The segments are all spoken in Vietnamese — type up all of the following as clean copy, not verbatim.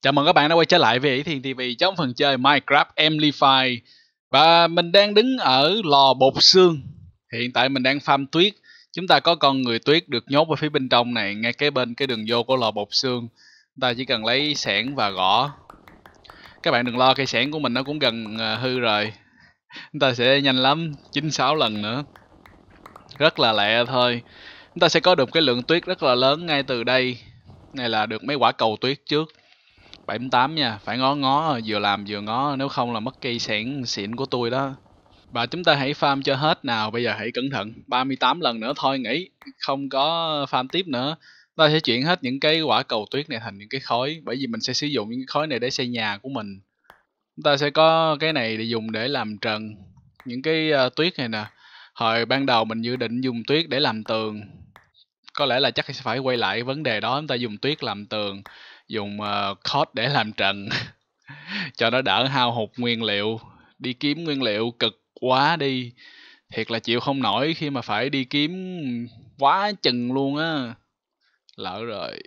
Chào mừng các bạn đã quay trở lại với ythien TV trong phần chơi Minecraft Amplify. Và mình đang đứng ở lò bột xương. Hiện tại mình đang farm tuyết. Chúng ta có con người tuyết được nhốt ở phía bên trong này, ngay kế bên cái đường vô của lò bột xương. Chúng ta chỉ cần lấy xẻng và gõ. Các bạn đừng lo, cây xẻng của mình nó cũng gần hư rồi. Chúng ta sẽ nhanh lắm, 96 lần nữa. Rất là lẹ thôi. Chúng ta sẽ có được cái lượng tuyết rất là lớn ngay từ đây. Này là được mấy quả cầu tuyết trước. 78 nha, phải ngó vừa làm vừa ngó, nếu không là mất cây xẻng xịn của tôi đó. Và chúng ta hãy farm cho hết nào, bây giờ hãy cẩn thận. 38 lần nữa thôi, nghỉ, không có farm tiếp nữa. Ta sẽ chuyển hết những cái quả cầu tuyết này thành những cái khối, bởi vì mình sẽ sử dụng những cái khối này để xây nhà của mình. Chúng ta sẽ có cái này để dùng để làm trần, những cái tuyết này nè. Hồi ban đầu mình dự định dùng tuyết để làm tường. Có lẽ là chắc sẽ phải quay lại vấn đề đó, chúng ta dùng tuyết làm tường, dùng code để làm trần cho nó đỡ hao hụt nguyên liệu. Đi kiếm nguyên liệu cực quá đi, thiệt là chịu không nổi khi mà phải đi kiếm quá chừng luôn á. Lỡ rồi,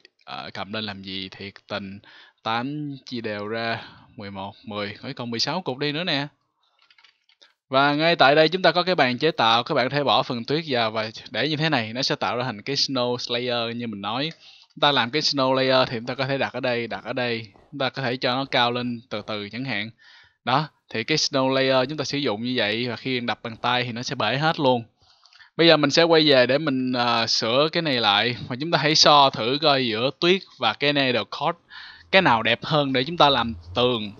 cầm lên làm gì thiệt tình. 8 chia đều ra 11, 10, còn 16 cục đi nữa nè. Và ngay tại đây chúng ta có cái bàn chế tạo, các bạn có thể bỏ phần tuyết vào và để như thế này, nó sẽ tạo ra thành cái snow layer như mình nói. Chúng ta làm cái snow layer thì chúng ta có thể đặt ở đây, chúng ta có thể cho nó cao lên từ từ chẳng hạn. Đó, thì cái snow layer chúng ta sử dụng như vậy, và khi đập bằng tay thì nó sẽ bể hết luôn. Bây giờ mình sẽ quay về để mình sửa cái này lại, và chúng ta hãy so thử coi giữa tuyết và cái Nether Code cái nào đẹp hơn để chúng ta làm tường.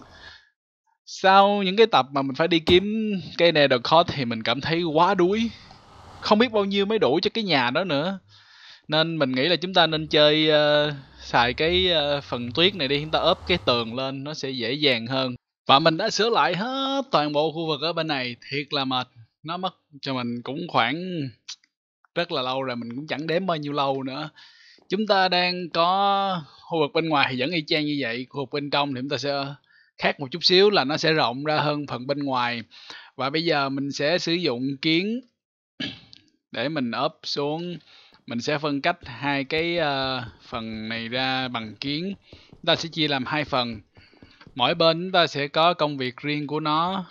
Sau những cái tập mà mình phải đi kiếm cái Nether Code thì mình cảm thấy quá đuối, không biết bao nhiêu mới đủ cho cái nhà đó nữa. Nên mình nghĩ là chúng ta nên chơi xài cái phần tuyết này đi, chúng ta ốp cái tường lên nó sẽ dễ dàng hơn. Và mình đã sửa lại hết toàn bộ khu vực ở bên này, thiệt là mệt. Nó mất cho mình cũng khoảng rất là lâu rồi, mình cũng chẳng đếm bao nhiêu lâu nữa. Chúng ta đang có khu vực bên ngoài thì vẫn y chang như vậy, khu vực bên trong thì chúng ta sẽ khác một chút xíu là nó sẽ rộng ra hơn phần bên ngoài. Và bây giờ mình sẽ sử dụng kiến để mình ốp xuống. Mình sẽ phân cách hai cái phần này ra bằng kiến. Chúng ta sẽ chia làm hai phần. Mỗi bên chúng ta sẽ có công việc riêng của nó.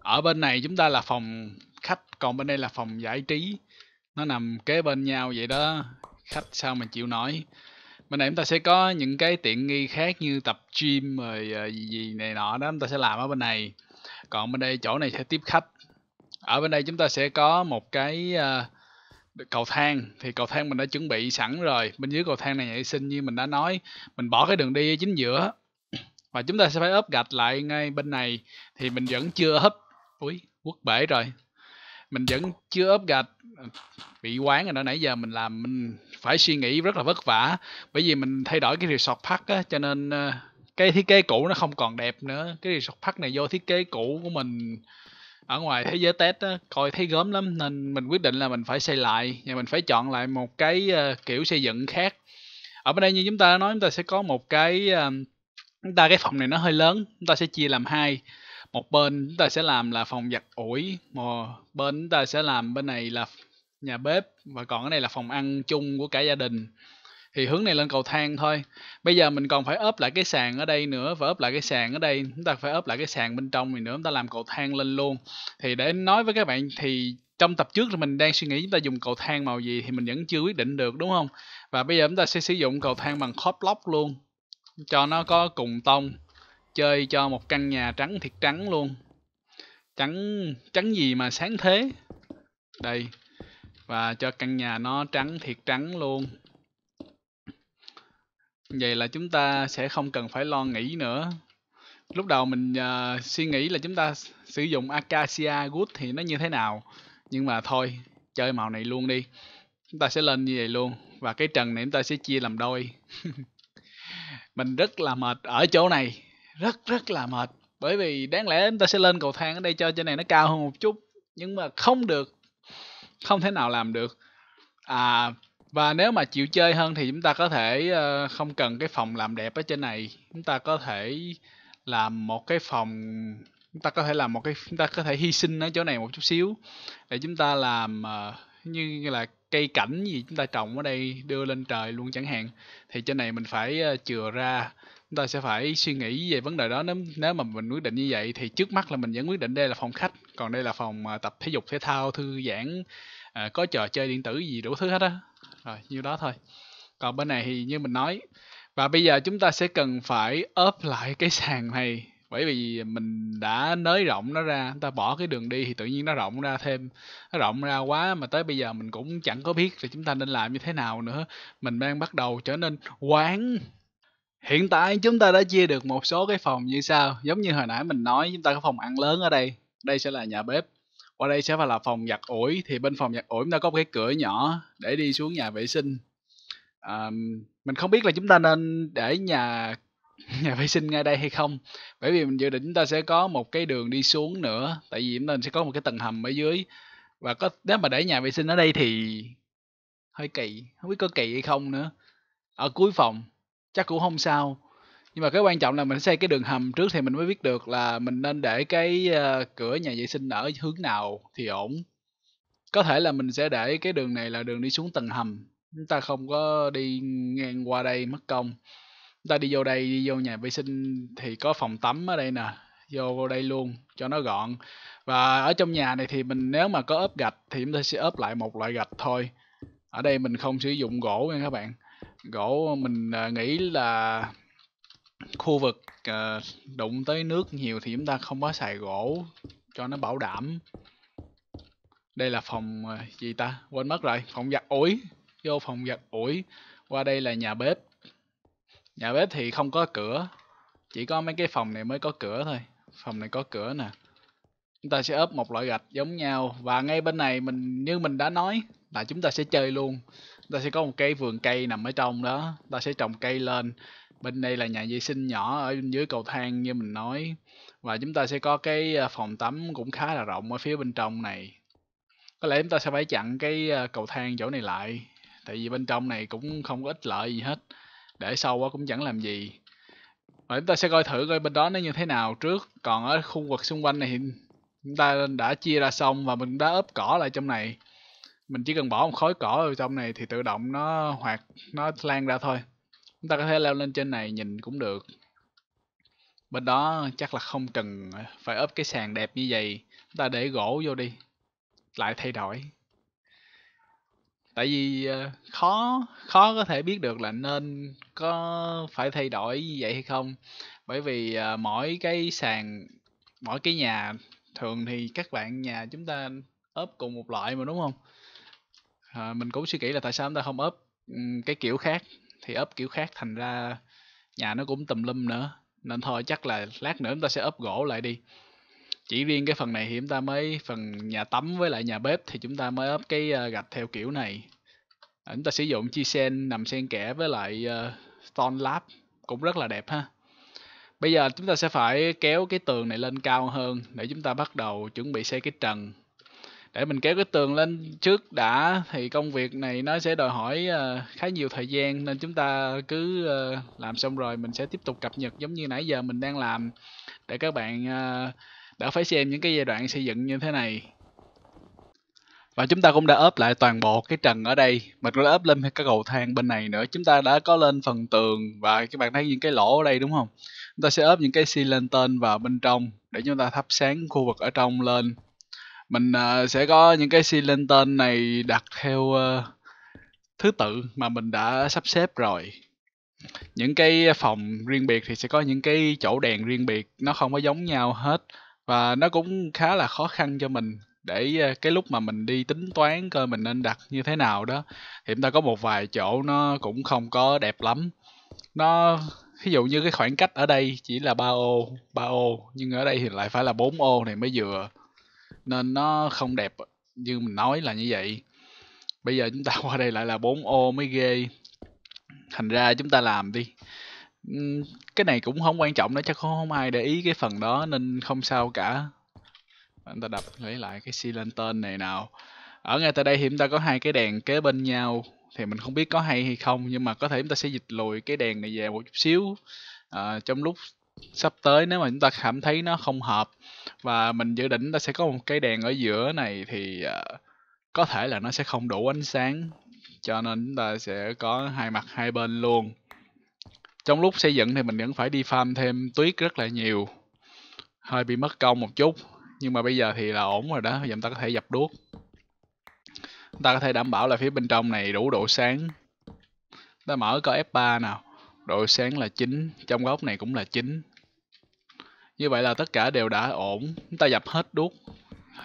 Ở bên này chúng ta là phòng khách, còn bên đây là phòng giải trí. Nó nằm kế bên nhau vậy đó. Khách sao mình chịu nổi. Bên này chúng ta sẽ có những cái tiện nghi khác như tập gym rồi gì này nọ đó, chúng ta sẽ làm ở bên này. Còn bên đây chỗ này sẽ tiếp khách. Ở bên đây chúng ta sẽ có một cái cầu thang, thì cầu thang mình đã chuẩn bị sẵn rồi. Bên dưới cầu thang này vệ sinh như mình đã nói. Mình bỏ cái đường đi ở chính giữa. Và chúng ta sẽ phải ốp gạch lại ngay bên này. Thì mình vẫn chưa ốp. Ui, quất bể rồi. Mình vẫn chưa ốp gạch. Bị quán rồi đó, nãy giờ mình làm mình phải suy nghĩ rất là vất vả. Bởi vì mình thay đổi cái Resort Park á, cho nên cái thiết kế cũ nó không còn đẹp nữa. Cái Resort Park này vô thiết kế cũ của mình ở ngoài thế giới test đó, coi thấy gớm lắm, nên mình quyết định là mình phải xây lại, và mình phải chọn lại một cái kiểu xây dựng khác. Ở bên đây như chúng ta đã nói, chúng ta sẽ có một cái cái phòng này nó hơi lớn, chúng ta sẽ chia làm hai. Một bên chúng ta sẽ làm là phòng giặt ủi, một bên chúng ta sẽ làm bên này là nhà bếp, và còn cái này là phòng ăn chung của cả gia đình. Thì hướng này lên cầu thang thôi. Bây giờ mình còn phải ốp lại cái sàn ở đây nữa, và ốp lại cái sàn ở đây. Chúng ta phải ốp lại cái sàn bên trong này nữa, chúng ta làm cầu thang lên luôn. Thì để nói với các bạn thì trong tập trước mình đang suy nghĩ chúng ta dùng cầu thang màu gì thì mình vẫn chưa quyết định được, đúng không? Và bây giờ chúng ta sẽ sử dụng cầu thang bằng core slab luôn, cho nó có cùng tông. Chơi cho một căn nhà trắng thiệt trắng luôn. Trắng gì mà sáng thế. Đây. Và cho căn nhà nó trắng thiệt trắng luôn. Vậy là chúng ta sẽ không cần phải lo nghĩ nữa. Lúc đầu mình suy nghĩ là chúng ta sử dụng acacia wood thì nó như thế nào. Nhưng mà thôi, chơi màu này luôn đi. Chúng ta sẽ lên như vậy luôn. Và cái trần này chúng ta sẽ chia làm đôi. Mình rất là mệt ở chỗ này. Rất là mệt. Bởi vì đáng lẽ chúng ta sẽ lên cầu thang ở đây cho trên này nó cao hơn một chút. Nhưng mà không được. Không thể nào làm được. Và nếu mà chịu chơi hơn thì chúng ta có thể không cần cái phòng làm đẹp ở trên này, chúng ta có thể làm một cái phòng, chúng ta có thể hy sinh ở chỗ này một chút xíu để chúng ta làm như là cây cảnh gì chúng ta trồng ở đây đưa lên trời luôn chẳng hạn, thì trên này mình phải chừa ra. Chúng ta sẽ phải suy nghĩ về vấn đề đó. Nếu mà mình quyết định như vậy thì trước mắt là mình vẫn quyết định đây là phòng khách, còn đây là phòng tập thể dục thể thao, thư giãn, có trò chơi điện tử gì đủ thứ hết á. Rồi như đó thôi. Còn bên này thì như mình nói. Và bây giờ chúng ta sẽ cần phải ốp lại cái sàn này, bởi vì mình đã nới rộng nó ra. Chúng ta bỏ cái đường đi thì tự nhiên nó rộng ra thêm, nó rộng ra quá mà tới bây giờ mình cũng chẳng có biết là chúng ta nên làm như thế nào nữa. Mình đang bắt đầu trở nên hoang. Hiện tại chúng ta đã chia được một số cái phòng như sau. Giống như hồi nãy mình nói, chúng ta có phòng ăn lớn ở đây, đây sẽ là nhà bếp, qua đây sẽ phải là phòng giặt ủi. Thì bên phòng giặt ủi chúng ta có một cái cửa nhỏ để đi xuống nhà vệ sinh. Mình không biết là chúng ta nên để nhà vệ sinh ngay đây hay không, bởi vì mình dự định chúng ta sẽ có một cái đường đi xuống nữa, tại vì chúng ta sẽ có một cái tầng hầm ở dưới. Và có, nếu mà để nhà vệ sinh ở đây thì hơi kỳ, không biết có kỳ hay không nữa. Ở cuối phòng chắc cũng không sao, nhưng mà cái quan trọng là mình xây cái đường hầm trước thì mình mới biết được là mình nên để cái cửa nhà vệ sinh ở hướng nào thì ổn. Có thể là mình sẽ để cái đường này là đường đi xuống tầng hầm, chúng ta không có đi ngang qua đây mất công. Chúng ta đi vô đây, đi vô nhà vệ sinh thì có phòng tắm ở đây nè, vô đây luôn cho nó gọn. Và ở trong nhà này thì mình nếu mà có ốp gạch thì chúng ta sẽ ốp lại một loại gạch thôi. Ở đây mình không sử dụng gỗ nha các bạn. Gỗ mình nghĩ là khu vực đụng tới nước nhiều thì chúng ta không có xài gỗ cho nó bảo đảm. Đây là phòng gì ta, quên mất rồi, phòng giặt ủi. Vô phòng giặt ủi, qua đây là nhà bếp. Nhà bếp thì không có cửa, chỉ có mấy cái phòng này mới có cửa thôi. Phòng này có cửa nè, chúng ta sẽ ốp một loại gạch giống nhau. Và ngay bên này mình như mình đã nói là chúng ta sẽ chơi luôn. Chúng ta sẽ có một cái vườn cây nằm ở trong đó, chúng ta sẽ trồng cây lên. Bên đây là nhà vệ sinh nhỏ ở bên dưới cầu thang như mình nói. Và chúng ta sẽ có cái phòng tắm cũng khá là rộng ở phía bên trong này. Có lẽ chúng ta sẽ phải chặn cái cầu thang chỗ này lại, tại vì bên trong này cũng không có ích lợi gì hết, để sâu quá cũng chẳng làm gì. Và chúng ta sẽ coi thử coi bên đó nó như thế nào trước. Còn ở khu vực xung quanh này chúng ta đã chia ra xong và mình đã ốp cỏ lại trong này. Mình chỉ cần bỏ một khối cỏ vào trong này thì tự động nó hoạt, nó lan ra thôi. Chúng ta có thể leo lên trên này nhìn cũng được. Bên đó chắc là không cần phải ốp cái sàn đẹp như vậy. Chúng ta để gỗ vô đi, lại thay đổi. Tại vì khó có thể biết được là nên có phải thay đổi như vậy hay không. Bởi vì mỗi cái sàn, mỗi cái nhà, thường thì các bạn nhà chúng ta ốp cùng một loại mà đúng không? Mình cũng suy nghĩ là tại sao chúng ta không ốp cái kiểu khác, thì ốp kiểu khác thành ra nhà nó cũng tùm lum nữa. Nên thôi chắc là lát nữa chúng ta sẽ ốp gỗ lại đi. Chỉ riêng cái phần này thì chúng ta mới, phần nhà tắm với lại nhà bếp thì chúng ta mới ốp cái gạch theo kiểu này. Chúng ta sử dụng chia sen nằm xen kẽ với lại stone lab cũng rất là đẹp ha. Bây giờ chúng ta sẽ phải kéo cái tường này lên cao hơn để chúng ta bắt đầu chuẩn bị xây cái trần. Để mình kéo cái tường lên trước đã, thì công việc này nó sẽ đòi hỏi khá nhiều thời gian, nên chúng ta cứ làm xong rồi mình sẽ tiếp tục cập nhật giống như nãy giờ mình đang làm, để các bạn đã phải xem những cái giai đoạn xây dựng như thế này. Và chúng ta cũng đã ốp lại toàn bộ cái trần ở đây, mình cũng đã ốp lên cái cầu thang bên này nữa. Chúng ta đã có lên phần tường và các bạn thấy những cái lỗ ở đây đúng không? Chúng ta sẽ ốp những cái sea lantern vào bên trong để chúng ta thắp sáng khu vực ở trong lên. Mình sẽ có những cái sea lantern này đặt theo thứ tự mà mình đã sắp xếp rồi. Những cái phòng riêng biệt thì sẽ có những cái chỗ đèn riêng biệt, nó không có giống nhau hết. Và nó cũng khá là khó khăn cho mình để cái lúc mà mình đi tính toán coi mình nên đặt như thế nào đó. Thì chúng ta có một vài chỗ nó cũng không có đẹp lắm. Nó ví dụ như cái khoảng cách ở đây chỉ là 3 ô, nhưng ở đây thì lại phải là 4 ô này mới vừa. Nên nó không đẹp như mình nói là như vậy. Bây giờ chúng ta qua đây lại là 4 ô mới ghê. Thành ra chúng ta làm đi. Cái này cũng không quan trọng nữa, chắc không ai để ý cái phần đó nên không sao cả. Chúng ta đập lấy lại cái sea lantern này nào. Ở ngay tại đây thì chúng ta có hai cái đèn kế bên nhau. Thì mình không biết có hay hay không, nhưng mà có thể chúng ta sẽ dịch lùi cái đèn này về một chút xíu trong lúc sắp tới nếu mà chúng ta cảm thấy nó không hợp. Và mình dự định ta sẽ có một cái đèn ở giữa này thì có thể là nó sẽ không đủ ánh sáng, cho nên chúng ta sẽ có hai mặt hai bên luôn. Trong lúc xây dựng thì mình vẫn phải đi farm thêm tuyết rất là nhiều, hơi bị mất công một chút, nhưng mà bây giờ thì là ổn rồi đó. Bây giờ chúng ta có thể dập đuốc, chúng ta có thể đảm bảo là phía bên trong này đủ độ sáng. Chúng ta mở coi F3 nào, độ sáng là 9, trong góc này cũng là 9. Như vậy là tất cả đều đã ổn. Chúng ta dập hết đuốc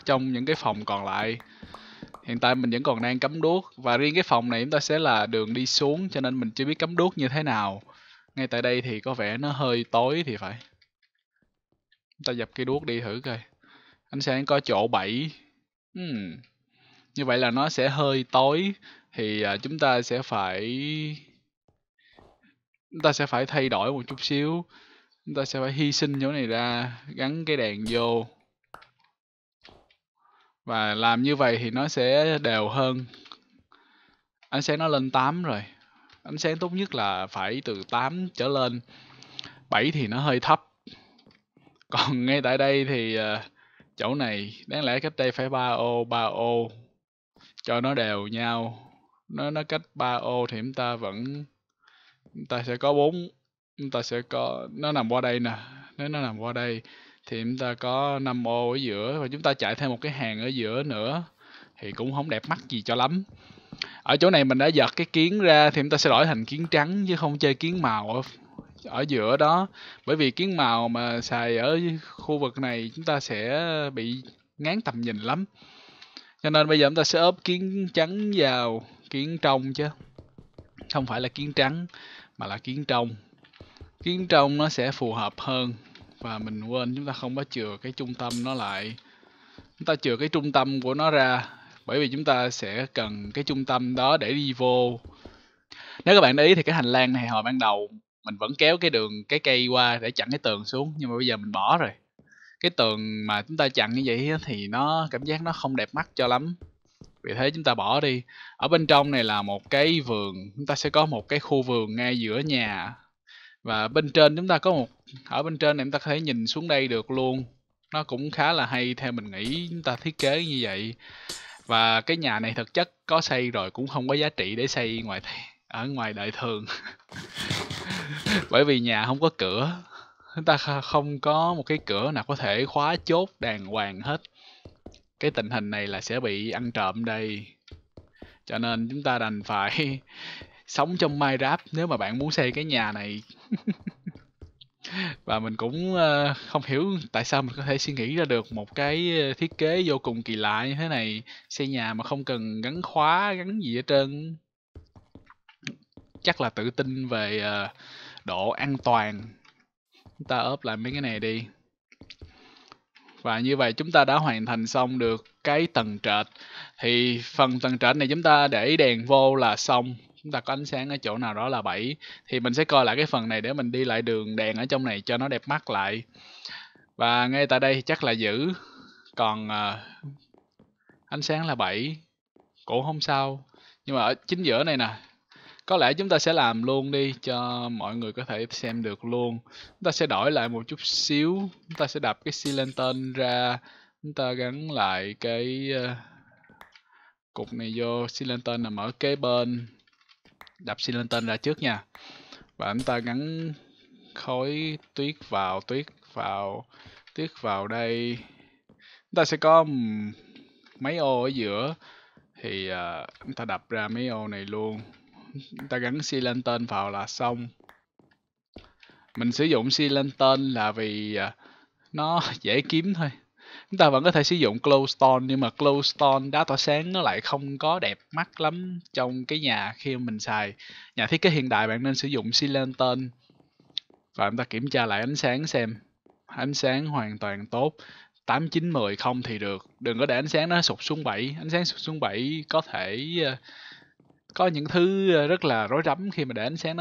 trong những cái phòng còn lại. Hiện tại mình vẫn còn đang cắm đuốc, và riêng cái phòng này chúng ta sẽ là đường đi xuống, cho nên mình chưa biết cắm đuốc như thế nào. Ngay tại đây thì có vẻ nó hơi tối thì phải. Chúng ta dập cái đuốc đi thử coi. Ánh sáng có chỗ 7. Như vậy là nó sẽ hơi tối, thì chúng ta sẽ phải thay đổi một chút xíu. Chúng ta sẽ phải hy sinh chỗ này ra, gắn cái đèn vô. Và làm như vậy thì nó sẽ đều hơn. Ánh sáng nó lên 8 rồi. Ánh sáng tốt nhất là phải từ 8 trở lên. 7 thì nó hơi thấp. Còn ngay tại đây thì chỗ này đáng lẽ cách đây phải 3 ô cho nó đều nhau. Nó cách 3 ô thì chúng ta sẽ có 4. Chúng ta sẽ có, nó nằm qua đây nè, nếu nó nằm qua đây thì chúng ta có 5 ô ở giữa, và chúng ta chạy thêm một cái hàng ở giữa nữa thì cũng không đẹp mắt gì cho lắm. Ở chỗ này mình đã giật cái kiến ra thì chúng ta sẽ đổi thành kiến trắng chứ không chơi kiến màu ở giữa đó, bởi vì kiến màu mà xài ở khu vực này chúng ta sẽ bị ngán tầm nhìn lắm. Cho nên bây giờ chúng ta sẽ ốp kiến trắng vào kiến trong, chứ không phải là kiến trắng mà là kiến trong. Kiến trong nó sẽ phù hợp hơn. Và mình quên, chúng ta không có chừa cái trung tâm nó lại. Chúng ta chừa cái trung tâm của nó ra, bởi vì chúng ta sẽ cần cái trung tâm đó để đi vô. Nếu các bạn để ý thì cái hành lang này hồi ban đầu mình vẫn kéo cái đường, cái cây qua để chặn cái tường xuống, nhưng mà bây giờ mình bỏ rồi. Cái tường mà chúng ta chặn như vậy thì nó cảm giác nó không đẹp mắt cho lắm, vì thế chúng ta bỏ đi. Ở bên trong này là một cái vườn, chúng ta sẽ có một cái khu vườn ngay giữa nhà. Và bên trên chúng ta có một, ở bên trên này chúng ta có thể nhìn xuống đây được luôn. Nó cũng khá là hay theo mình nghĩ, chúng ta thiết kế như vậy. Và cái nhà này thực chất có xây rồi cũng không có giá trị để xây ở ngoài đời thường. Bởi vì nhà không có cửa, chúng ta không có một cái cửa nào có thể khóa chốt đàng hoàng hết. Cái tình hình này là sẽ bị ăn trộm đây. Cho nên chúng ta đành phải sống trong Minecraft nếu mà bạn muốn xây cái nhà này. Và mình cũng không hiểu tại sao mình có thể suy nghĩ ra được một cái thiết kế vô cùng kỳ lạ như thế này. Xây nhà mà không cần gắn khóa, gắn gì hết trơn. Chắc là tự tin về độ an toàn. Chúng ta ốp lại mấy cái này đi. Và như vậy chúng ta đã hoàn thành xong được cái tầng trệt. Thì phần tầng trệt này chúng ta để đèn vô là xong. Chúng ta có ánh sáng ở chỗ nào đó là 7. Thì mình sẽ coi lại cái phần này để mình đi lại đường đèn ở trong này cho nó đẹp mắt lại. Và ngay tại đây chắc là giữ. Còn ánh sáng là 7. Cũng không sao. Nhưng mà ở chính giữa này nè, có lẽ chúng ta sẽ làm luôn đi cho mọi người có thể xem được luôn. Chúng ta sẽ đổi lại một chút xíu. Chúng ta sẽ đập cái sea lantern ra. Chúng ta gắn lại cái cục này vô. Sea lantern nằm ở kế bên. Đập sea lantern ra trước nha. Và chúng ta gắn khối tuyết vào đây. Chúng ta sẽ có mấy ô ở giữa. Thì chúng ta đập ra mấy ô này luôn. Chúng ta gắn sea lantern vào là xong. Mình sử dụng sea lantern là vì nó dễ kiếm thôi. Chúng ta vẫn có thể sử dụng glowstone, nhưng mà glowstone đá tỏa sáng nó lại không có đẹp mắt lắm trong cái nhà khi mình xài. Nhà thiết kế hiện đại bạn nên sử dụng sea lantern. Và chúng ta kiểm tra lại ánh sáng xem. Ánh sáng hoàn toàn tốt. 8, 9, 10 không thì được. Đừng có để ánh sáng nó sụt xuống 7. Ánh sáng sụt xuống 7 có thể có những thứ rất là rối rắm khi mà để ánh sáng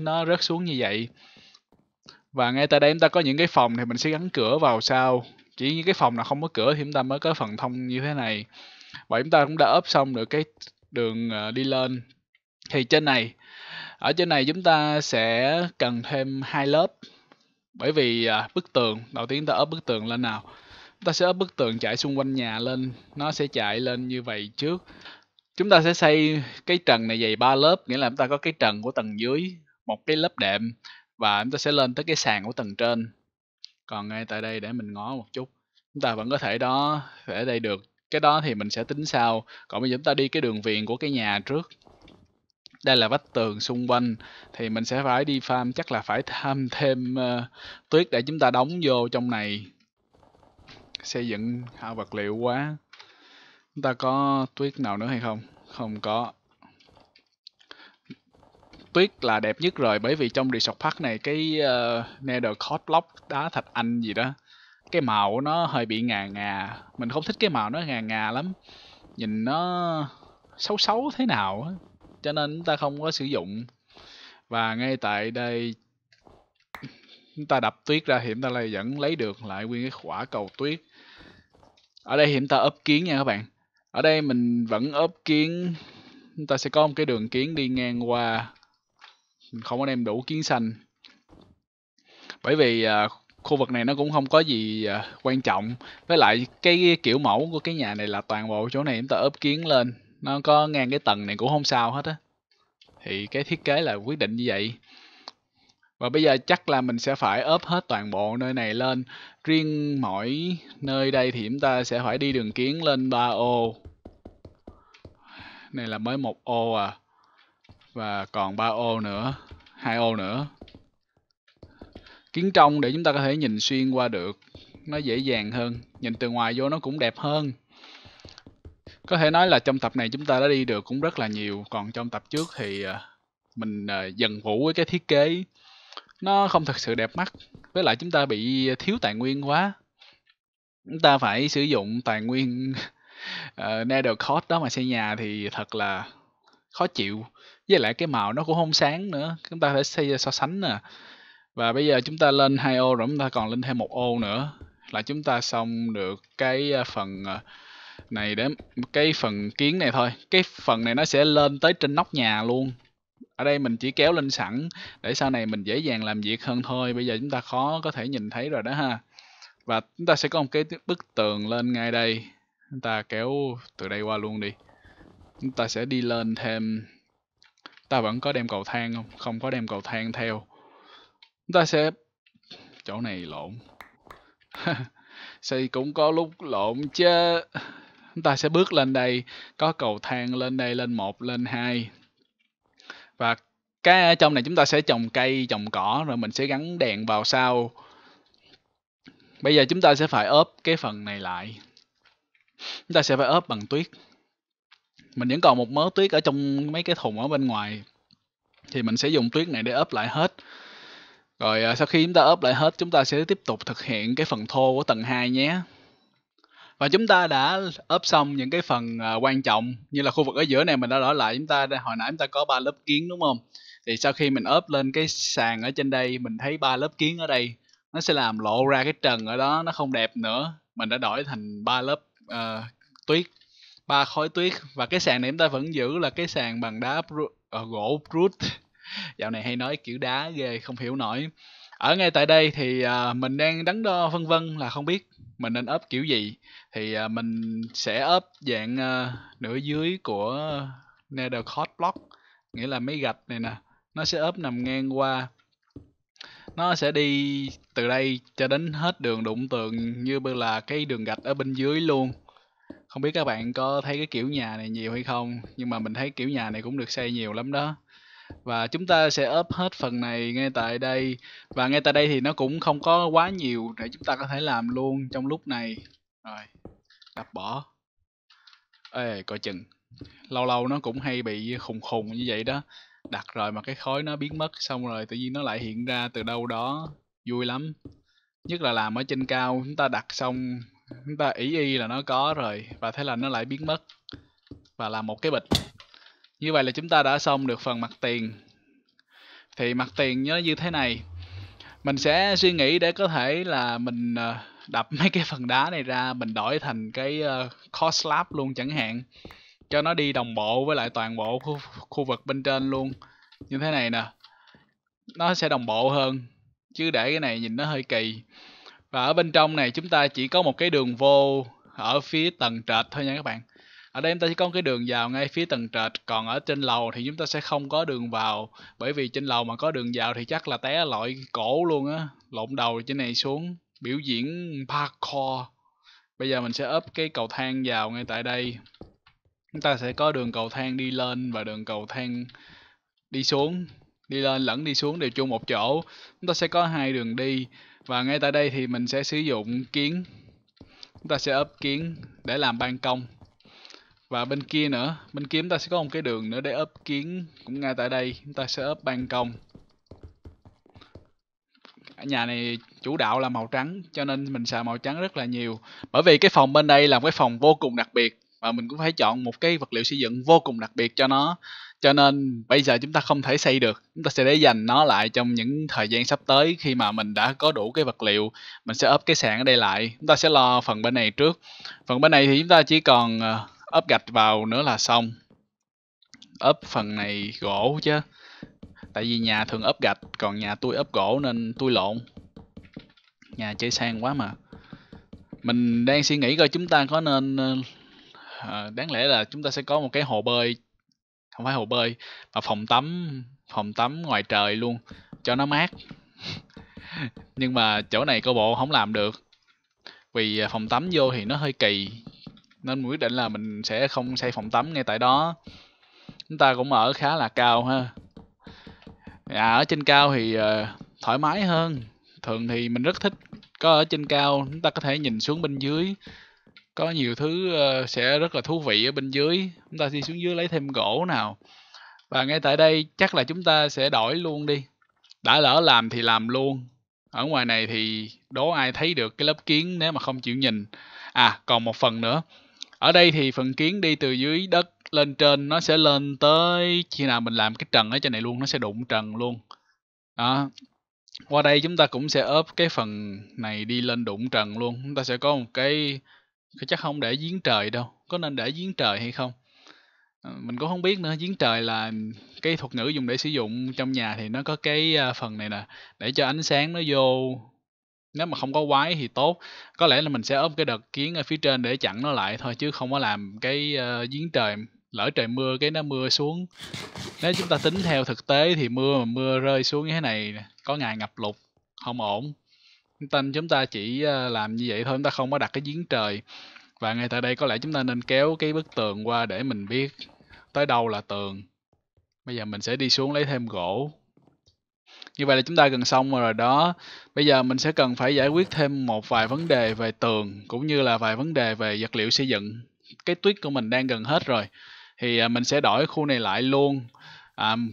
nó rớt xuống như vậy. Và ngay tại đây chúng ta có những cái phòng thì mình sẽ gắn cửa vào sau. Chỉ những cái phòng nào không có cửa thì chúng ta mới có phần thông như thế này. Vậy chúng ta cũng đã ốp xong được cái đường đi lên. Thì trên này, ở trên này chúng ta sẽ cần thêm 2 lớp. Bởi vì bức tường, đầu tiên chúng ta ốp bức tường lên nào. ta sẽ ấp bức tường chạy xung quanh nhà lên, nó sẽ chạy lên như vậy trước. Chúng ta sẽ xây cái trần này dày 3 lớp, nghĩa là chúng ta có cái trần của tầng dưới, một cái lớp đệm, và chúng ta sẽ lên tới cái sàn của tầng trên. Còn ngay tại đây để mình ngó một chút, chúng ta vẫn có thể đó để đây được, cái đó thì mình sẽ tính sau. Còn bây giờ chúng ta đi cái đường viền của cái nhà trước. Đây là vách tường xung quanh, thì mình sẽ phải đi farm, chắc là phải tham thêm tuyết để chúng ta đóng vô trong này. Xây dựng hao vật liệu quá. Chúng ta có tuyết nào nữa hay không? Không có. Tuyết là đẹp nhất rồi, bởi vì trong Resort Park này cái Nether Code block, đá thạch anh gì đó, cái màu của nó hơi bị ngà ngà. Mình không thích cái màu nó ngà ngà lắm, nhìn nó xấu xấu thế nào á, cho nên chúng ta không có sử dụng. Và ngay tại đây chúng ta đập tuyết ra thì chúng ta vẫn lấy được lại nguyên cái quả cầu tuyết. Ở đây hiện ta ốp kiến nha các bạn. Ở đây mình vẫn ốp kiến, chúng ta sẽ có một cái đường kiến đi ngang qua. Mình không có đem đủ kiến xanh, bởi vì khu vực này nó cũng không có gì quan trọng. Với lại cái kiểu mẫu của cái nhà này là toàn bộ chỗ này chúng ta ốp kiến lên, nó có ngang cái tầng này cũng không sao hết á. Thì cái thiết kế là quyết định như vậy. Và bây giờ chắc là mình sẽ phải ốp hết toàn bộ nơi này lên. Riêng mỗi nơi đây thì chúng ta sẽ phải đi đường kiến lên 3 ô. Này là mới 1 ô à. Và còn 3 ô nữa, 2 ô nữa. Kiến trong để chúng ta có thể nhìn xuyên qua được, nó dễ dàng hơn. Nhìn từ ngoài vô nó cũng đẹp hơn. Có thể nói là trong tập này chúng ta đã đi được cũng rất là nhiều. Còn trong tập trước thì mình dần vũ với cái thiết kế, nó không thật sự đẹp mắt. Với lại chúng ta bị thiếu tài nguyên quá. Chúng ta phải sử dụng tài nguyên Nether Code đó mà xây nhà thì thật là khó chịu. Với lại cái màu nó cũng không sáng nữa. Chúng ta phải xây so sánh nè. Và bây giờ chúng ta lên 2 ô rồi, chúng ta còn lên thêm 1 ô nữa là chúng ta xong được cái phần này, để cái phần kiến này thôi. Cái phần này nó sẽ lên tới trên nóc nhà luôn. Ở đây mình chỉ kéo lên sẵn để sau này mình dễ dàng làm việc hơn thôi. Bây giờ chúng ta khó có thể nhìn thấy rồi đó ha. Và chúng ta sẽ có một cái bức tường lên ngay đây. Chúng ta kéo từ đây qua luôn đi. Chúng ta sẽ đi lên thêm. Ta vẫn có đem cầu thang không? Không có đem cầu thang theo. Chúng ta sẽ... chỗ này lộn. Xây cũng có lúc lộn chứ. Chúng ta sẽ bước lên đây. Có cầu thang lên đây, lên 1, lên 2. Và cái ở trong này chúng ta sẽ trồng cây, trồng cỏ, rồi mình sẽ gắn đèn vào sau. Bây giờ chúng ta sẽ phải ốp cái phần này lại. Chúng ta sẽ phải ốp bằng tuyết. Mình vẫn còn một mớ tuyết ở trong mấy cái thùng ở bên ngoài. Thì mình sẽ dùng tuyết này để ốp lại hết. Rồi sau khi chúng ta ốp lại hết, chúng ta sẽ tiếp tục thực hiện cái phần thô của tầng 2 nhé. Và chúng ta đã ốp xong những cái phần quan trọng, như là khu vực ở giữa này mình đã đổi lại. Chúng ta hồi nãy chúng ta có 3 lớp kiến đúng không? Thì sau khi mình ốp lên cái sàn ở trên đây, mình thấy 3 lớp kiến ở đây, nó sẽ làm lộ ra cái trần ở đó, nó không đẹp nữa. Mình đã đổi thành 3 lớp tuyết, 3 khối tuyết. Và cái sàn này chúng ta vẫn giữ là cái sàn bằng đá gỗ brut. Dạo này hay nói kiểu đá ghê, không hiểu nổi. Ở ngay tại đây thì mình đang đắn đo vân vân là không biết mình nên ốp kiểu gì. Thì mình sẽ ốp dạng nửa dưới của Nether Coat block, nghĩa là mấy gạch này nè, nó sẽ ốp nằm ngang qua. Nó sẽ đi từ đây cho đến hết đường đụng tường, như là cái đường gạch ở bên dưới luôn. Không biết các bạn có thấy cái kiểu nhà này nhiều hay không, nhưng mà mình thấy kiểu nhà này cũng được xây nhiều lắm đó. Và chúng ta sẽ ốp hết phần này ngay tại đây. Và ngay tại đây thì nó cũng không có quá nhiều để chúng ta có thể làm luôn trong lúc này. Rồi, đập bỏ. Ê, coi chừng. Lâu lâu nó cũng hay bị khùng khùng như vậy đó. Đặt rồi mà cái khói nó biến mất, xong rồi tự nhiên nó lại hiện ra từ đâu đó. Vui lắm. Nhất là làm ở trên cao, chúng ta đặt xong, chúng ta ỷ y là nó có rồi, và thế là nó lại biến mất. Và làm một cái bịch. Như vậy là chúng ta đã xong được phần mặt tiền. Thì mặt tiền nó như thế này. Mình sẽ suy nghĩ để có thể là mình đập mấy cái phần đá này ra, mình đổi thành cái core slab luôn chẳng hạn, cho nó đi đồng bộ với lại toàn bộ khu vực bên trên luôn. Như thế này nè, nó sẽ đồng bộ hơn. Chứ để cái này nhìn nó hơi kỳ. Và ở bên trong này chúng ta chỉ có một cái đường vô ở phía tầng trệt thôi nha các bạn. Ở đây chúng ta chỉ có một cái đường vào ngay phía tầng trệt, còn ở trên lầu thì chúng ta sẽ không có đường vào, bởi vì trên lầu mà có đường vào thì chắc là té lội cổ luôn á, lộn đầu trên này xuống, biểu diễn parkour. Bây giờ mình sẽ ốp cái cầu thang vào ngay tại đây. Chúng ta sẽ có đường cầu thang đi lên và đường cầu thang đi xuống, đi lên lẫn đi xuống đều chung một chỗ. Chúng ta sẽ có hai đường đi và ngay tại đây thì mình sẽ sử dụng kiến. Chúng ta sẽ ốp kiến để làm ban công. Và bên kia nữa, bên kia chúng ta sẽ có một cái đường nữa để ốp kiến cũng ngay tại đây. Chúng ta sẽ ốp ban công. Nhà này chủ đạo là màu trắng cho nên mình xài màu trắng rất là nhiều. Bởi vì cái phòng bên đây là một cái phòng vô cùng đặc biệt và mình cũng phải chọn một cái vật liệu xây dựng vô cùng đặc biệt cho nó. Cho nên bây giờ chúng ta không thể xây được. Chúng ta sẽ để dành nó lại trong những thời gian sắp tới, khi mà mình đã có đủ cái vật liệu. Mình sẽ ốp cái sàn ở đây lại. Chúng ta sẽ lo phần bên này trước. Phần bên này thì chúng ta chỉ còn ốp gạch vào nữa là xong. Ốp phần này gỗ chứ. Tại vì nhà thường ốp gạch, còn nhà tôi ốp gỗ nên tôi lộn. Nhà chơi sang quá mà. Mình đang suy nghĩ coi chúng ta có nên... đáng lẽ là chúng ta sẽ có một cái hồ bơi. Không phải hồ bơi mà phòng tắm ngoài trời luôn cho nó mát. Nhưng mà chỗ này cô bộ không làm được, vì phòng tắm vô thì nó hơi kỳ, nên quyết định là mình sẽ không xây phòng tắm ngay tại đó. Chúng ta cũng ở khá là cao ha. Ở trên cao thì thoải mái hơn. Thường thì mình rất thích có ở trên cao, chúng ta có thể nhìn xuống bên dưới. Có nhiều thứ sẽ rất là thú vị ở bên dưới. Chúng ta đi xuống dưới lấy thêm gỗ nào. Và ngay tại đây chắc là chúng ta sẽ đổi luôn đi. Đã lỡ làm thì làm luôn. Ở ngoài này thì đố ai thấy được cái lớp kiến nếu mà không chịu nhìn. À, còn một phần nữa. Ở đây thì phần kiến đi từ dưới đất lên trên, nó sẽ lên tới khi nào mình làm cái trần ở trên này luôn, nó sẽ đụng trần luôn. Đó. Qua đây chúng ta cũng sẽ ốp cái phần này đi lên đụng trần luôn. Chúng ta sẽ có một cái... chắc không để giếng trời đâu. Có nên để giếng trời hay không? Mình cũng không biết nữa. Giếng trời là cái thuật ngữ dùng để sử dụng trong nhà, thì nó có cái phần này nè, để cho ánh sáng nó vô. Nếu mà không có quái thì tốt. Có lẽ là mình sẽ ốp cái đợt kiến ở phía trên để chặn nó lại thôi, chứ không có làm cái giếng trời. Lỡ trời mưa cái nó mưa xuống. Nếu chúng ta tính theo thực tế thì mưa rơi xuống như thế này có ngày ngập lụt, không ổn. Chúng ta chỉ làm như vậy thôi, chúng ta không có đặt cái giếng trời. Và ngay tại đây có lẽ chúng ta nên kéo cái bức tường qua để mình biết tới đâu là tường. Bây giờ mình sẽ đi xuống lấy thêm gỗ. Như vậy là chúng ta gần xong rồi đó. Bây giờ mình sẽ cần phải giải quyết thêm một vài vấn đề về tường, cũng như là vài vấn đề về vật liệu xây dựng. Cái tuyết của mình đang gần hết rồi, thì mình sẽ đổi khu này lại luôn.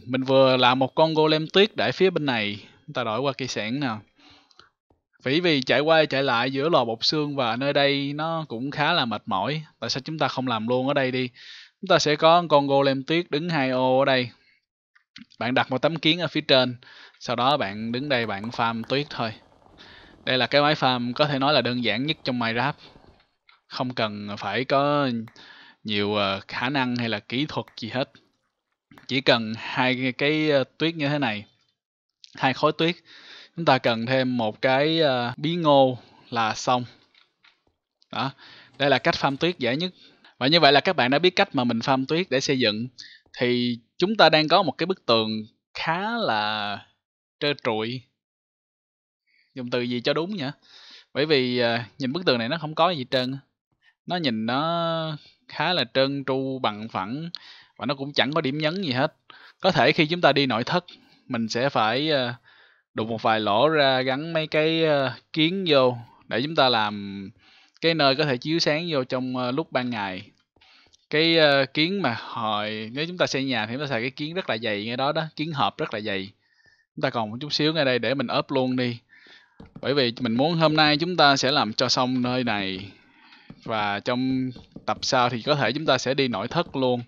Mình vừa làm một con golem tuyết để phía bên này. Chúng ta đổi qua cây sẻng nào. Vì chạy qua chạy lại giữa lò bột xương và nơi đây nó cũng khá là mệt mỏi. Tại sao chúng ta không làm luôn ở đây đi? Chúng ta sẽ có con golem tuyết đứng hai ô ở đây. Bạn đặt một tấm kiến ở phía trên, sau đó bạn đứng đây bạn farm tuyết thôi. Đây là cái máy farm có thể nói là đơn giản nhất trong Minecraft. Không cần phải có nhiều khả năng hay là kỹ thuật gì hết. Chỉ cần hai cái tuyết như thế này, hai khối tuyết. Chúng ta cần thêm một cái bí ngô là xong. Đó. Đây là cách farm tuyết dễ nhất. Và như vậy là các bạn đã biết cách mà mình farm tuyết để xây dựng. Thì chúng ta đang có một cái bức tường khá là trơ trụi. Dùng từ gì cho đúng nhỉ? Bởi vì nhìn bức tường này nó không có gì trơn. Nó nhìn nó khá là trơn tru bằng phẳng. Và nó cũng chẳng có điểm nhấn gì hết. Có thể khi chúng ta đi nội thất, mình sẽ phải... đục một vài lỗ ra, gắn mấy cái kiến vô để chúng ta làm cái nơi có thể chiếu sáng vô trong lúc ban ngày. Cái kiến mà hồi nếu chúng ta xây nhà thì chúng ta xài cái kiến rất là dày ngay đó đó, kiến hộp rất là dày. Chúng ta còn một chút xíu ngay đây để mình ốp luôn đi. Bởi vì mình muốn hôm nay chúng ta sẽ làm cho xong nơi này, và trong tập sau thì có thể chúng ta sẽ đi nội thất luôn.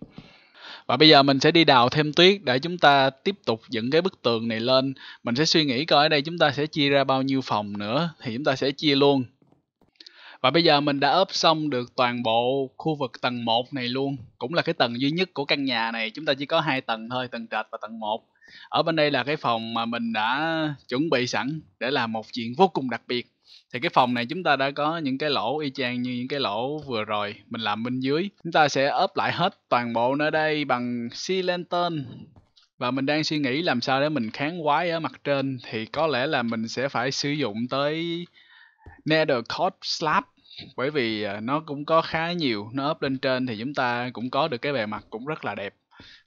Và bây giờ mình sẽ đi đào thêm tuyết để chúng ta tiếp tục dựng cái bức tường này lên. Mình sẽ suy nghĩ coi ở đây chúng ta sẽ chia ra bao nhiêu phòng nữa thì chúng ta sẽ chia luôn. Và bây giờ mình đã ốp xong được toàn bộ khu vực tầng 1 này luôn. Cũng là cái tầng duy nhất của căn nhà này, chúng ta chỉ có hai tầng thôi, tầng trệt và tầng 1. Ở bên đây là cái phòng mà mình đã chuẩn bị sẵn để làm một chuyện vô cùng đặc biệt. Thì cái phòng này chúng ta đã có những cái lỗ y chang như những cái lỗ vừa rồi mình làm bên dưới. Chúng ta sẽ ốp lại hết toàn bộ nơi đây bằng sea lantern. Và mình đang suy nghĩ làm sao để mình kháng quái ở mặt trên. Thì có lẽ là mình sẽ phải sử dụng tới Nether Coat Slab. Bởi vì nó cũng có khá nhiều, nó ốp lên trên thì chúng ta cũng có được cái bề mặt cũng rất là đẹp.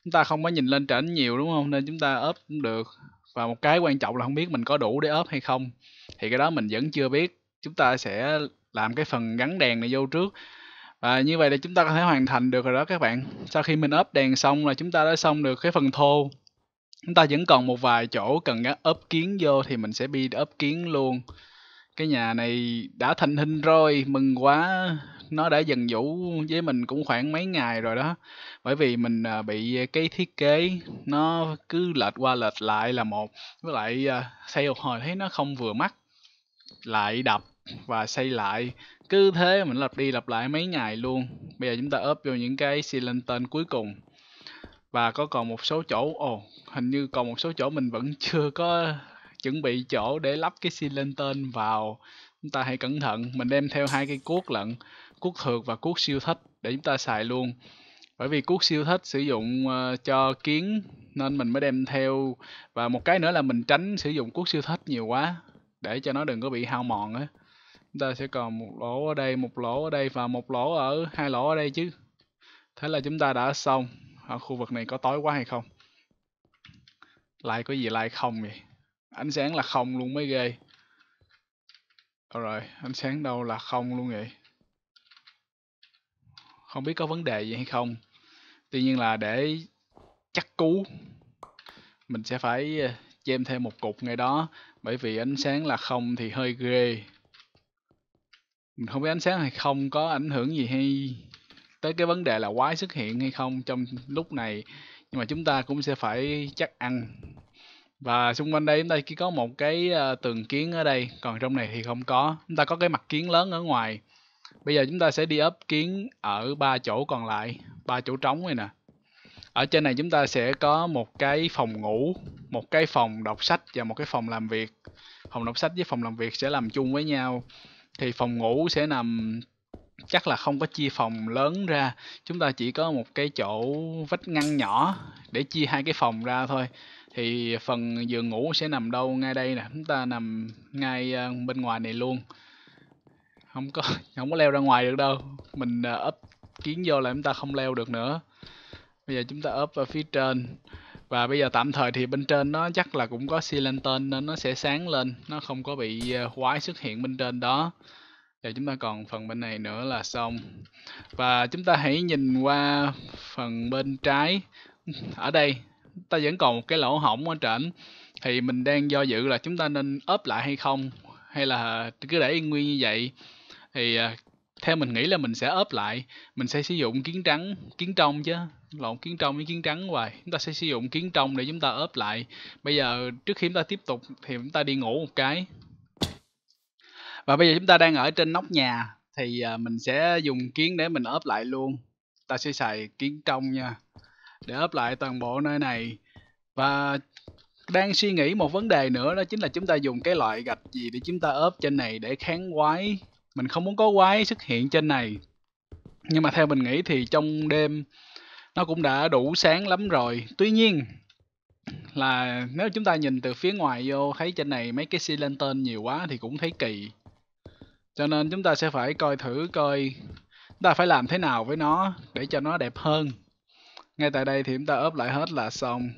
Chúng ta không có nhìn lên trển nhiều đúng không, nên chúng ta ốp cũng được. Và một cái quan trọng là không biết mình có đủ để ốp hay không. Thì cái đó mình vẫn chưa biết. Chúng ta sẽ làm cái phần gắn đèn này vô trước. Và như vậy là chúng ta có thể hoàn thành được rồi đó các bạn. Sau khi mình ốp đèn xong là chúng ta đã xong được cái phần thô. Chúng ta vẫn còn một vài chỗ cần ốp kiến vô thì mình sẽ đi ốp kiến luôn. Cái nhà này đã thành hình rồi, mừng quá. Nó đã dần dũ với mình cũng khoảng mấy ngày rồi đó. Bởi vì mình bị cái thiết kế nó cứ lệch qua lệch lại là một. Với lại xây một hồi thấy nó không vừa mắt, lại đập và xây lại. Cứ thế mình lặp đi lặp lại mấy ngày luôn. Bây giờ chúng ta ốp vô những cái sea lantern cuối cùng. Và có còn một số chỗ, hình như còn một số chỗ mình vẫn chưa có chuẩn bị chỗ để lắp cái sea lantern vào. Chúng ta hãy cẩn thận, mình đem theo hai cây cuốc lận, cuốc thược và cuốc siêu thích để chúng ta xài luôn. Bởi vì cuốc siêu thích sử dụng cho kiến nên mình mới đem theo. Và một cái nữa là mình tránh sử dụng cuốc siêu thích nhiều quá để cho nó đừng có bị hao mòn á. Chúng ta sẽ còn một lỗ ở đây, một lỗ ở đây và một lỗ ở, hai lỗ ở đây chứ. Thế là chúng ta đã xong. Ở khu vực này có tối quá hay không? Lại có gì lại không vậy? Ánh sáng là không luôn mới ghê. Rồi, ánh sáng đâu là không luôn vậy. Không biết có vấn đề gì hay không. Tuy nhiên là để chắc cú, mình sẽ phải chêm thêm một cục ngay đó. Bởi vì ánh sáng là không thì hơi ghê. Mình không biết ánh sáng hay không có ảnh hưởng gì hay tới cái vấn đề là quái xuất hiện hay không trong lúc này. Nhưng mà chúng ta cũng sẽ phải chắc ăn. Và xung quanh đây chúng ta chỉ có một cái tường kiến ở đây. Còn trong này thì không có. Chúng ta có cái mặt kiến lớn ở ngoài. Bây giờ chúng ta sẽ đi ốp kiến ở ba chỗ còn lại. Ba chỗ trống này nè. Ở trên này chúng ta sẽ có một cái phòng ngủ, một cái phòng đọc sách và một cái phòng làm việc. Phòng đọc sách với phòng làm việc sẽ làm chung với nhau. Thì phòng ngủ sẽ nằm, chắc là không có chia phòng lớn ra. Chúng ta chỉ có một cái chỗ vách ngăn nhỏ để chia hai cái phòng ra thôi. Thì phần giường ngủ sẽ nằm đâu? Ngay đây nè, chúng ta nằm ngay bên ngoài này luôn. Không có leo ra ngoài được đâu. Mình ốp kiến vô là chúng ta không leo được nữa. Bây giờ chúng ta ốp ở phía trên. Và bây giờ tạm thời thì bên trên nó chắc là cũng có sea lantern nên nó sẽ sáng lên. Nó không có bị quái xuất hiện bên trên đó. Để chúng ta còn phần bên này nữa là xong. Và chúng ta hãy nhìn qua phần bên trái. Ở đây ta vẫn còn một cái lỗ hổng ở trển. Thì mình đang do dự là chúng ta nên ốp lại hay không, hay là cứ để yên nguyên như vậy. Thì theo mình nghĩ là mình sẽ ốp lại. Mình sẽ sử dụng kiến trắng, kiến trong chứ. Lộn, kiến trong với kiến trắng hoài. Chúng ta sẽ sử dụng kiến trong để chúng ta ốp lại. Bây giờ trước khi chúng ta tiếp tục thì chúng ta đi ngủ một cái. Và bây giờ chúng ta đang ở trên nóc nhà. Thì mình sẽ dùng kiến để mình ốp lại luôn. Ta sẽ xài kiến trong nha, để ốp lại toàn bộ nơi này. Và đang suy nghĩ một vấn đề nữa, đó chính là chúng ta dùng cái loại gạch gì để chúng ta ốp trên này để kháng quái. Mình không muốn có quái xuất hiện trên này. Nhưng mà theo mình nghĩ thì trong đêm nó cũng đã đủ sáng lắm rồi. Tuy nhiên là nếu chúng ta nhìn từ phía ngoài vô thấy trên này mấy cái sea lantern nhiều quá thì cũng thấy kỳ. Cho nên chúng ta sẽ phải coi thử coi chúng ta phải làm thế nào với nó để cho nó đẹp hơn. Ngay tại đây thì chúng ta ốp lại hết là xong.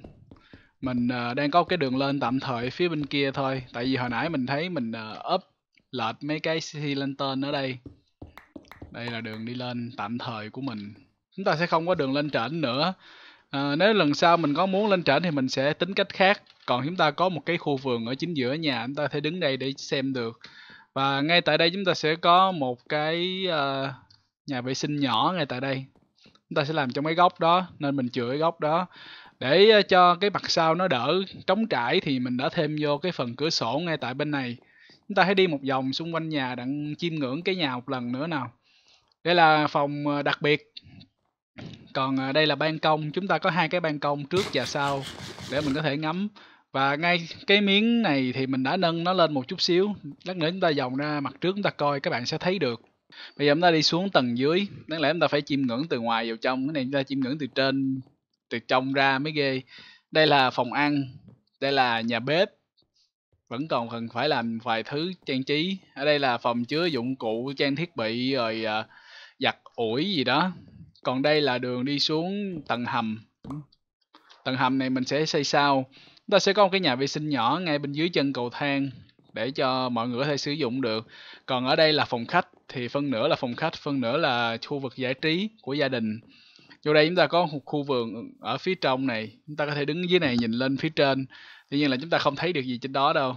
Mình đang có cái đường lên tạm thời phía bên kia thôi. Tại vì hồi nãy mình thấy mình ốp lệch mấy cái sea lantern ở đây. Đây là đường đi lên tạm thời của mình. Chúng ta sẽ không có đường lên trển nữa. Nếu lần sau mình có muốn lên trển thì mình sẽ tính cách khác. Còn chúng ta có một cái khu vườn ở chính giữa nhà, chúng ta thể đứng đây để xem được. Và ngay tại đây chúng ta sẽ có một cái nhà vệ sinh nhỏ ngay tại đây. Chúng ta sẽ làm trong mấy góc đó, nên mình chừa cái góc đó. Để cho cái mặt sau nó đỡ trống trải thì mình đã thêm vô cái phần cửa sổ ngay tại bên này. Chúng ta hãy đi một vòng xung quanh nhà đặng chiêm ngưỡng cái nhà một lần nữa nào. Đây là phòng đặc biệt. Còn đây là ban công, chúng ta có hai cái ban công trước và sau để mình có thể ngắm. Và ngay cái miếng này thì mình đã nâng nó lên một chút xíu. Lát nữa chúng ta vòng ra mặt trước chúng ta coi, các bạn sẽ thấy được. Bây giờ chúng ta đi xuống tầng dưới. Đáng lẽ chúng ta phải chiêm ngưỡng từ ngoài vào trong. Cái này chúng ta chiêm ngưỡng từ trên, từ trong ra mới ghê. Đây là phòng ăn. Đây là nhà bếp. Vẫn còn cần phải làm vài thứ trang trí. Ở đây là phòng chứa dụng cụ, trang thiết bị, rồi giặt ủi gì đó. Còn đây là đường đi xuống tầng hầm. Tầng hầm này mình sẽ xây sau. Chúng ta sẽ có một cái nhà vệ sinh nhỏ ngay bên dưới chân cầu thang để cho mọi người có thể sử dụng được. Còn ở đây là phòng khách, thì phân nửa là phòng khách, phân nửa là khu vực giải trí của gia đình. Vô đây chúng ta có một khu vườn ở phía trong này, chúng ta có thể đứng dưới này nhìn lên phía trên. Tuy nhiên là chúng ta không thấy được gì trên đó đâu.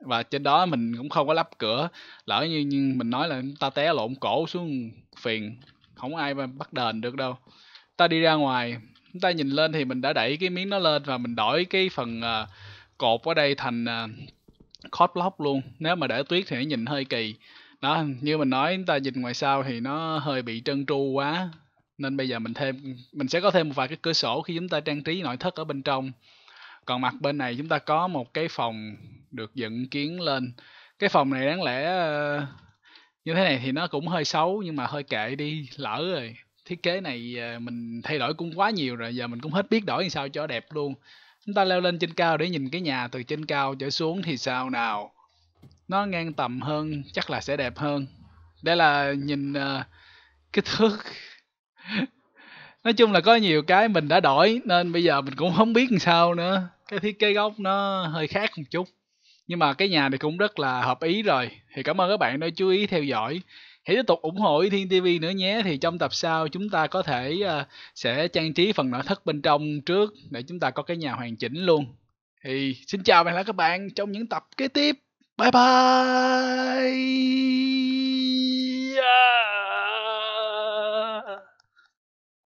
Và trên đó mình cũng không có lắp cửa, lỡ như mình nói là chúng ta té lộn cổ xuống phiền, không ai mà bắt đền được đâu. Ta đi ra ngoài, chúng ta nhìn lên thì mình đã đẩy cái miếng nó lên và mình đổi cái phần cột ở đây thành core block luôn. Nếu mà để tuyết thì nó nhìn hơi kỳ. Đó, như mình nói, chúng ta nhìn ngoài sau thì nó hơi bị trơn tru quá. Nên bây giờ mình sẽ có thêm một vài cái cửa sổ khi chúng ta trang trí nội thất ở bên trong. Còn mặt bên này chúng ta có một cái phòng được dựng kiến lên. Cái phòng này đáng lẽ như thế này thì nó cũng hơi xấu, nhưng mà hơi kệ đi, lỡ rồi. Thiết kế này mình thay đổi cũng quá nhiều rồi, giờ mình cũng hết biết đổi làm sao cho đẹp luôn. Chúng ta leo lên trên cao để nhìn cái nhà từ trên cao trở xuống thì sao nào. Nó ngang tầm hơn, chắc là sẽ đẹp hơn. Đây là nhìn kích thước. Nói chung là có nhiều cái mình đã đổi nên bây giờ mình cũng không biết làm sao nữa. Cái thiết kế góc nó hơi khác một chút. Nhưng mà cái nhà này cũng rất là hợp ý rồi. Thì cảm ơn các bạn đã chú ý theo dõi. Hãy tiếp tục ủng hộ ythien TV nữa nhé. Thì trong tập sau chúng ta có thể sẽ trang trí phần nội thất bên trong trước để chúng ta có cái nhà hoàn chỉnh luôn. Thì xin chào và hẹn gặp lại các bạn trong những tập kế tiếp. Bye bye.